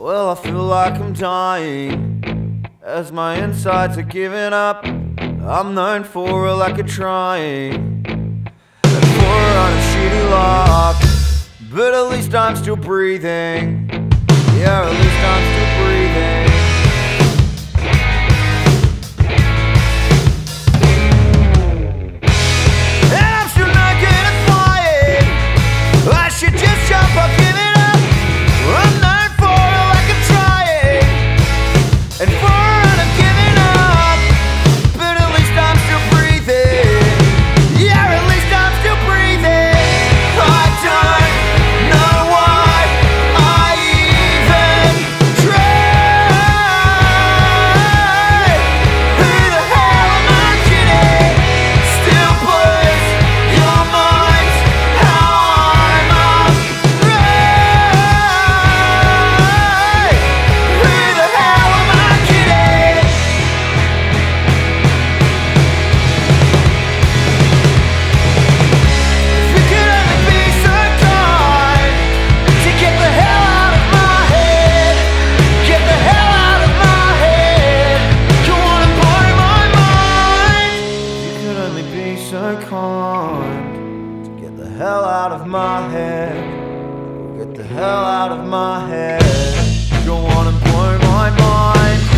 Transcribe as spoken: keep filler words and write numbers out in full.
Well, I feel like I'm dying, as my insides are giving up. I'm known for a lack of trying, and for a shitty luck. But at least I'm still breathing. Yeah, at least I'm still breathing. And I'm still not good at flying. I should just jump up, give it up. I'm known for a lack of trying, and for a giving up. But at least I'm still breathing. Yeah, at least I'm still breathing. I don't know why I even tried. Who the hell am I kidding? Still blows your mind how I'm afraid. Who the hell am I kidding? If it could only be so kind to get the hell out of my head, get the hell out of my head. You wanna blow my mind? If you could only be so kind to get the hell out of my head, get the hell out of my head. You wanna blow my mind?